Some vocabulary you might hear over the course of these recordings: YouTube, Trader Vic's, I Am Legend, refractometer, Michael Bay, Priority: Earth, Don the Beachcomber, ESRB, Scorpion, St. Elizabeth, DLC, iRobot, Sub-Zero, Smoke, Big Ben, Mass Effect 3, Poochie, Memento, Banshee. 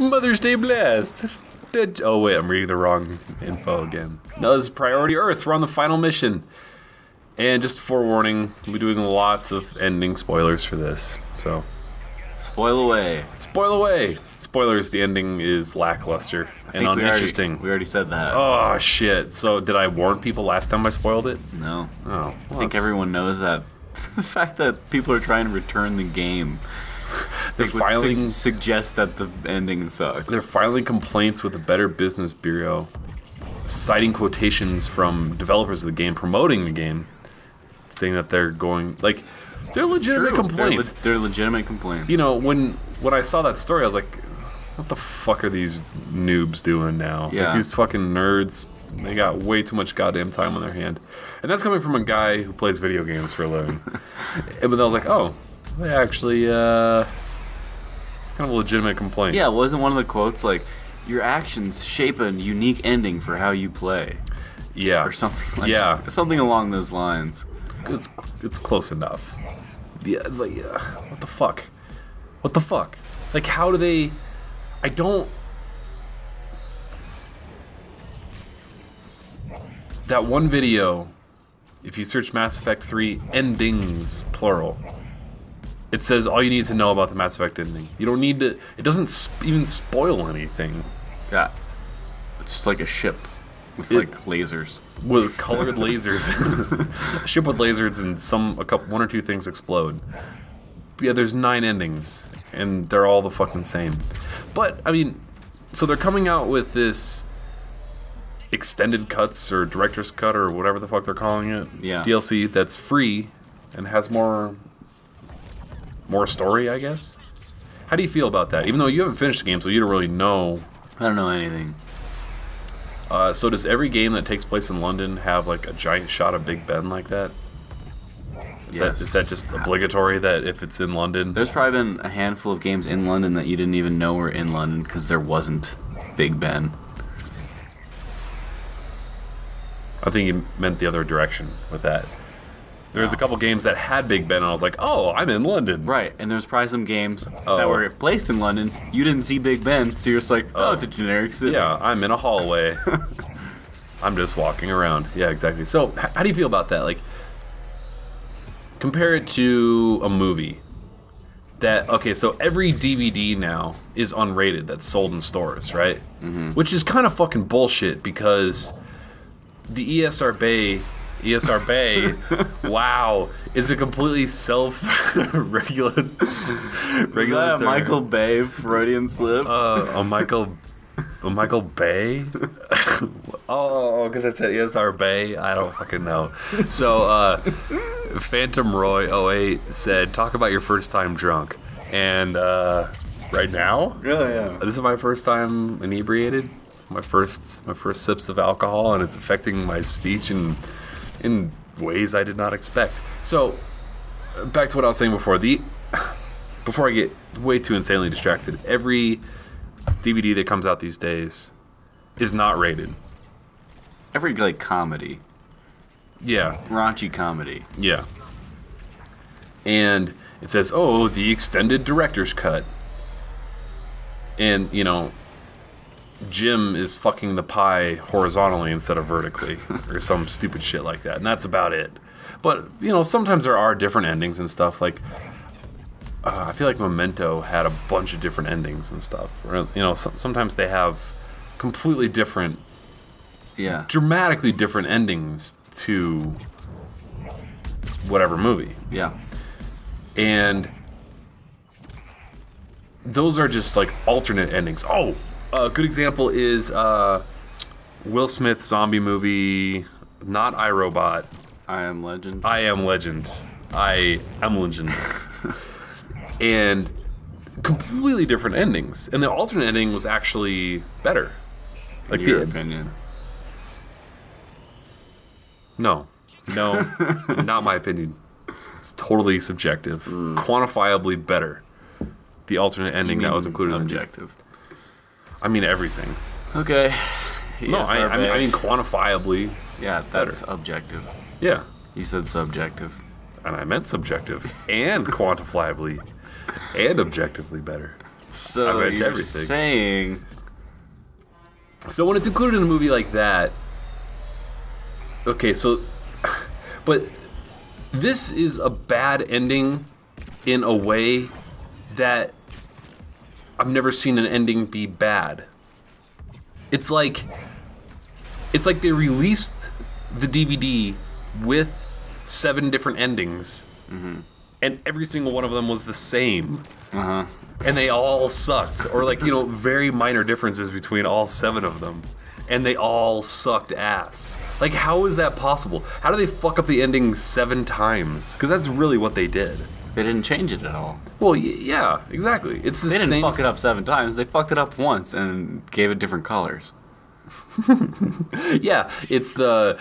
Mother's Day blast! Oh wait, I'm reading the wrong info again. No, this is Priority Earth. We're on the final mission. And just forewarning, we'll be doing lots of ending spoilers for this. So, spoil away. Spoil away. Spoilers, the ending is lackluster and uninteresting. We already said that. Oh, shit. So, did I warn people last time I spoiled it? No. Oh. Well, I think everyone knows that. The fact that people are trying to return the game. They're filing would suggest that the ending sucks. They're filing complaints with the Better Business Bureau, citing quotations from developers of the game promoting the game, saying that they're going like they're legitimate complaints. They're legitimate complaints. You know, when I saw that story, I was like, "What the fuck are these noobs doing now? Yeah. Like, these fucking nerds. They got way too much goddamn time on their hand." And that's coming from a guy who plays video games for a living. But then I was like, "Oh." They actually, it's kind of a legitimate complaint. Yeah, wasn't one of the quotes like, your actions shape a unique ending for how you play? Yeah. Or something like that. Something along those lines. It's close enough. Yeah, it's like, what the fuck? What the fuck? Like, how do they... I don't... That one video, if you search Mass Effect 3 endings, plural... It says all you need to know about the Mass Effect ending. You don't need to... It doesn't even spoil anything. Yeah. It's just like a ship with, like, lasers. With colored lasers. A ship with lasers and one or two things explode. But yeah, there's 9 endings, and they're all the fucking same. But, I mean, so they're coming out with this extended cuts or director's cut or whatever the fuck they're calling it. Yeah. DLC that's free and has more story, I guess. How do you feel about that? Even though you haven't finished the game, so you don't really know. I don't know anything. So does every game that takes place in London have like a giant shot of Big Ben like that? Is that just obligatory that if it's in London? There's probably been a handful of games in London that you didn't even know were in London because there wasn't Big Ben. I think you meant the other direction with that. There's a couple games that had Big Ben, and I was like, oh, I'm in London. Right, and there's probably some games that were placed in London. You didn't see Big Ben, so you're just like, oh, it's a generic city. Yeah, I'm in a hallway. I'm just walking around. Yeah, exactly. So, how do you feel about that? Like, compare it to a movie. Okay, so every DVD now is unrated that's sold in stores, right? Mm-hmm. Which is kind of fucking bullshit, because the ESRB, wow, it's a completely self-regulatory. Is that a Michael Bay Freudian slip? A Michael Bay? Oh, because I said ESRB? I don't fucking know. So, Phantom Roy 08 said, talk about your first time drunk. And, right now? Really, yeah. This is my first time inebriated. My first sips of alcohol, and it's affecting my speech and... in ways I did not expect. So, back to what I was saying before. Before I get way too insanely distracted, every DVD that comes out these days is not rated. Every, like, comedy. Yeah. Raunchy comedy. Yeah. And it says, oh, the extended director's cut. And, you know... Jim is fucking the pie horizontally instead of vertically, or some stupid shit like that, and that's about it. But, you know, sometimes there are different endings and stuff, like, I feel like Memento had a bunch of different endings and stuff, or, you know, sometimes they have completely different, dramatically different endings to whatever movie. Yeah. And those are just, like, alternate endings. Oh! A good example is Will Smith's zombie movie, not iRobot. I Am Legend. I Am Legend. I Am Legend. And completely different endings. And the alternate ending was actually better. Like, in your opinion. No. No. Not my opinion. It's totally subjective. Quantifiably better. The alternate ending that was included in the objective. I mean everything. Okay. No, I mean quantifiably. Yeah, that's objective. Yeah. You said subjective. And I meant subjective. And quantifiably. And objectively better. So I read everything. Saying. So when it's included in a movie like that, okay, so, but this is a bad ending in a way that I've never seen an ending be bad. It's like they released the DVD with 7 different endings, mm-hmm. and every single one of them was the same. Uh-huh. And they all sucked, or like, you know, very minor differences between all 7 of them, and they all sucked ass. Like, how is that possible? How do they fuck up the ending 7 times? Because that's really what they did. They didn't change it at all. Well, yeah, exactly. It's the same. They didn't fuck it up 7 times. They fucked it up once and gave it different colors. Yeah, it's the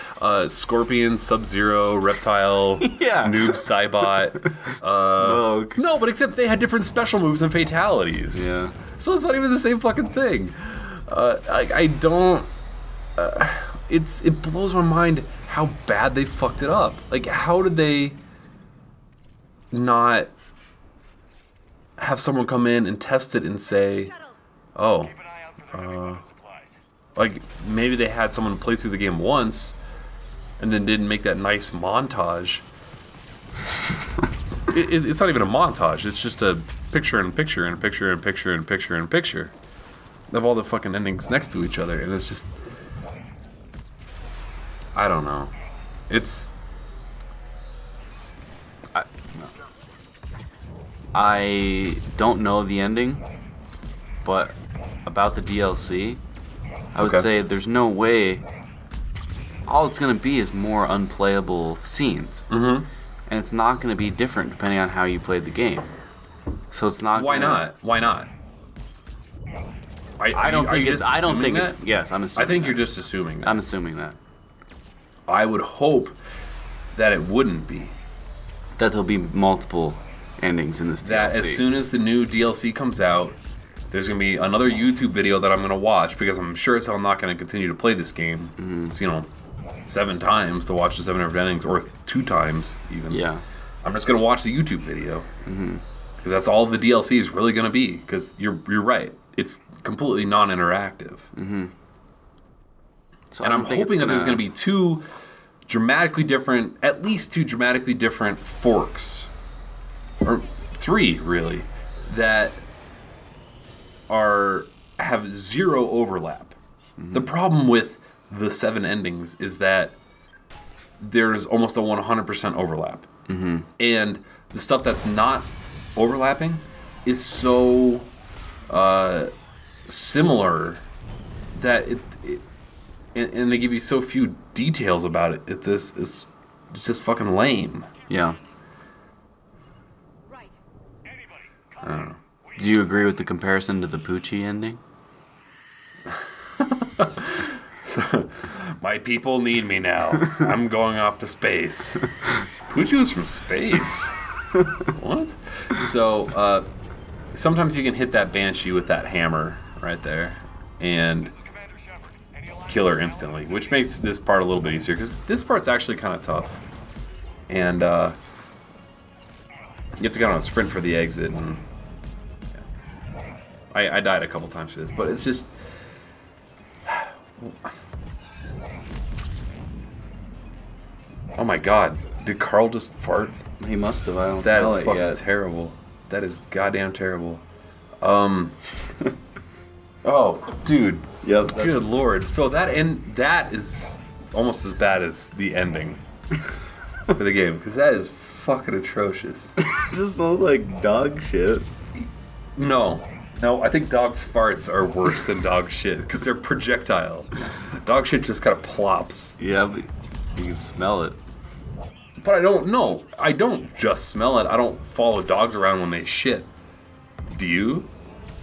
Scorpion, Sub-Zero, Reptile, yeah. Noob, Cybot, Smoke. No, but except they had different special moves and fatalities. Yeah. So it's not even the same fucking thing. I don't. It blows my mind how bad they fucked it up. Like, how did they not have someone come in and test it and say, oh, like, maybe they had someone play through the game once and then didn't make that nice montage. It's not even a montage. It's just a picture and picture and picture and picture and picture and picture of all the fucking endings next to each other. And it's just... I don't know. It's... I don't know the ending, but about the DLC... I would say there's no way. All it's going to be is more unplayable scenes. Mm-hmm. And it's not going to be different depending on how you played the game. So it's not. Why not? I don't think it's. Yes, I'm assuming. I think that. You're just assuming that. I'm assuming that. I would hope that it wouldn't be. That there'll be multiple endings in this DLC. That as soon as the new DLC comes out. There's going to be another YouTube video that I'm going to watch because I'm sure as hell not going to continue to play this game. Mm-hmm. It's, you know, 7 times to watch the 7 different endings, or 2 times even. Yeah. I'm just going to watch the YouTube video because mm-hmm. that's all the DLC is really going to be, because you're right. It's completely non-interactive. Mm-hmm. So and I'm hoping that there's going to be 2 dramatically different, at least 2 dramatically different forks. Or 3, really, that... have 0 overlap. Mm-hmm. The problem with the 7 endings is that there's almost a 100% overlap. Mm-hmm. And the stuff that's not overlapping is so similar that and they give you so few details about it. It's just fucking lame. Yeah. Right. I don't know. Do you agree with the comparison to the Poochie ending? So, my people need me now. I'm going off to space. Poochie was from space. What? So, sometimes you can hit that Banshee with that hammer right there and kill her instantly, which makes this part a little bit easier, because this part's actually kind of tough. And you have to go on a sprint for the exit, and I died a couple times for this, but it's just... Oh my god, did Carl just fart? He must have, I don't know. That is fucking terrible. That is goddamn terrible. Oh, dude. Yep. Good lord. So that is almost as bad as the ending for the game, because that is fucking atrocious. This smells like dog shit. No. No, I think dog farts are worse than dog shit, because they're projectile. Dog shit just kind of plops. Yeah, but you can smell it. But I don't know. I don't just smell it. I don't follow dogs around when they shit. Do you?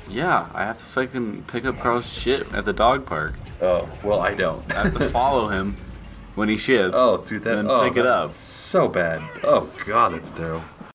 Yeah, I have to fucking pick up Carl's shit at the dog park. Oh, well, I don't. I have to follow him when he shits. Oh, dude, that... And then pick it up. So bad. Oh, God, that's terrible.